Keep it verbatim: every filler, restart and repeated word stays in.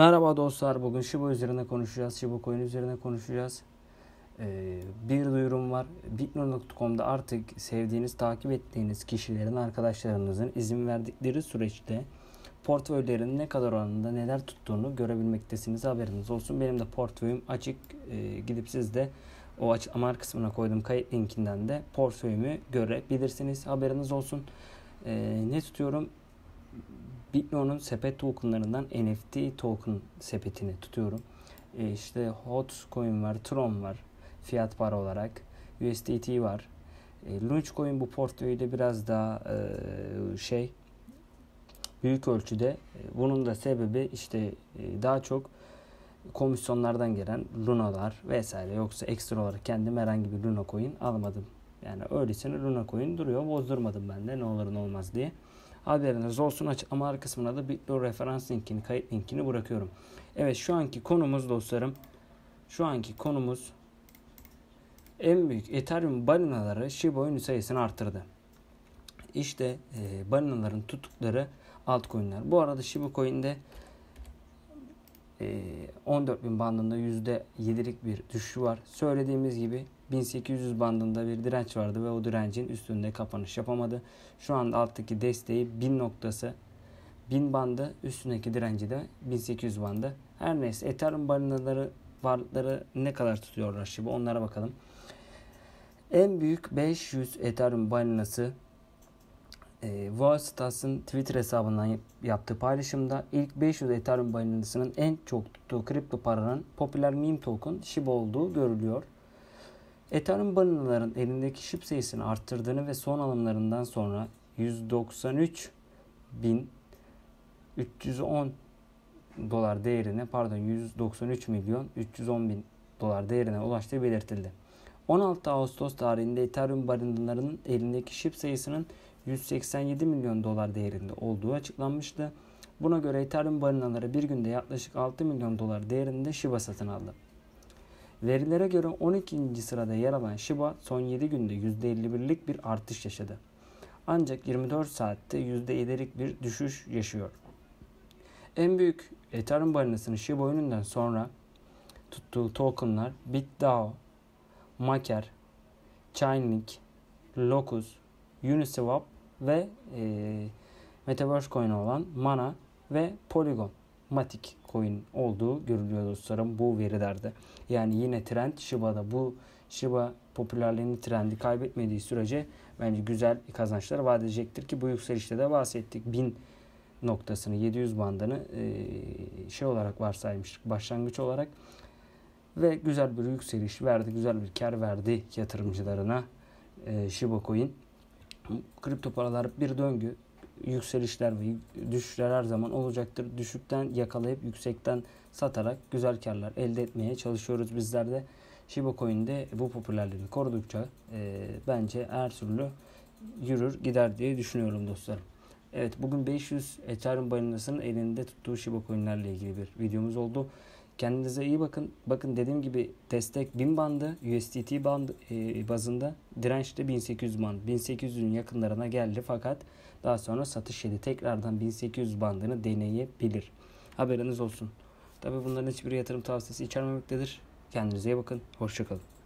Merhaba dostlar, bugün Shiba üzerine konuşacağız, Shiba coin üzerine konuşacağız. Ee, bir duyurum var. Bitlo nokta com'da artık sevdiğiniz, takip ettiğiniz kişilerin, arkadaşlarınızın izin verdikleri süreçte portföylerin ne kadar oranında neler tuttuğunu görebilmektesiniz. Haberiniz olsun. Benim de portföyüm açık. Ee, gidip siz de o açıklamalar kısmına koyduğum kayıt linkinden de portföyümü görebilirsiniz. Haberiniz olsun. Ee, ne tutuyorum? Bitlo'nun sepet tokenlarından N F T token sepetini tutuyorum. E işte Hot coin var, Tron var fiyat para olarak, U S D T var. E, Launch coin bu portföyde biraz daha e, şey büyük ölçüde. Bunun da sebebi işte e, daha çok komisyonlardan gelen Luna'lar vesaire, yoksa ekstra olarak kendim herhangi bir Luna coin almadım. Yani öylesine Luna coin duruyor, bozdurmadım ben de ne olur ne olmaz diye. Haberiniz olsun. Açıklamalar kısmına da Bitlo referans linkini, kayıt linkini bırakıyorum. Evet, şu anki konumuz dostlarım. Şu anki konumuz en büyük Ethereum balinaları Shiba Inu sayısını arttırdı. İşte e, balinaların tuttukları altcoin'ler. Bu arada Shiba Coin'de e, on dört bin bandında yüzde yedilik bir düşüşü var. Söylediğimiz gibi bin sekiz yüz bandında bir direnç vardı ve o direncin üstünde kapanış yapamadı. Şu anda alttaki desteği bin noktası, bin bandı, üstündeki direnci de bin sekiz yüz bandı. Her neyse, Ethereum balinaları varlıkları ne kadar tutuyorlar şimdi, onlara bakalım. En büyük beş yüz Ethereum balinası e, Voxtas'ın Twitter hesabından yaptığı paylaşımda ilk beş yüz Ethereum balinasının en çok tuttuğu kripto paranın popüler meme token Shiba olduğu görülüyor. Ethereum balinaların elindeki şip sayısını arttırdığını ve son alımlarından sonra yüz doksan üç bin üç yüz on dolar değerine, pardon yüz doksan üç milyon üç yüz on bin dolar değerine ulaştığı belirtildi. on altı Ağustos tarihinde Ethereum balinalarının elindeki şip sayısının yüz seksen yedi milyon dolar değerinde olduğu açıklanmıştı. Buna göre Ethereum balinaları bir günde yaklaşık altı milyon dolar değerinde Shiba satın aldı. Verilere göre on ikinci sırada yer alan Shiba son yedi günde yüzde elli birlik bir artış yaşadı. Ancak yirmi dört saatte yüzde yedilik bir düşüş yaşıyor. En büyük Ethereum balinasının Shiba oyunundan sonra tuttuğu tokenlar BitDAO, Maker, Chainlink, Locus, Uniswap ve e, Metaverse coin olan Mana ve Polygon, Matik coin olduğu görülüyor dostlarım bu verilerde. Yani yine trend Shiba'da, bu Shiba popülerliğini, trendi kaybetmediği sürece bence güzel kazançlar vaat edecektir ki bu yükselişte de bahsettik. bin noktasını, yedi yüz bandını e, şey olarak varsaymıştık başlangıç olarak ve güzel bir yükseliş verdi, güzel bir kar verdi yatırımcılarına e, Shiba coin. Kripto paralar bir döngü. Yükselişler ve düşüşler her zaman olacaktır. Düşükten yakalayıp yüksekten satarak güzel karlar elde etmeye çalışıyoruz bizler de. Shiba Coin'de bu popülerliğini korudukça e, bence her türlü yürür gider diye düşünüyorum dostlarım. Evet, bugün beş yüz Ethereum balinasının elinde tuttuğu Shiba Coin'lerle ilgili bir videomuz oldu. Kendinize iyi bakın. Bakın, dediğim gibi destek bin bandı, U S D T bandı e, bazında, direnç de bin sekiz yüz band. bin sekiz yüzün yakınlarına geldi fakat daha sonra satış yedi. Tekrardan bin sekiz yüz bandını deneyebilir. Haberiniz olsun. Tabii bunların hiçbir yatırım tavsiyesi içermemektedir. Kendinize iyi bakın. Hoşça kalın.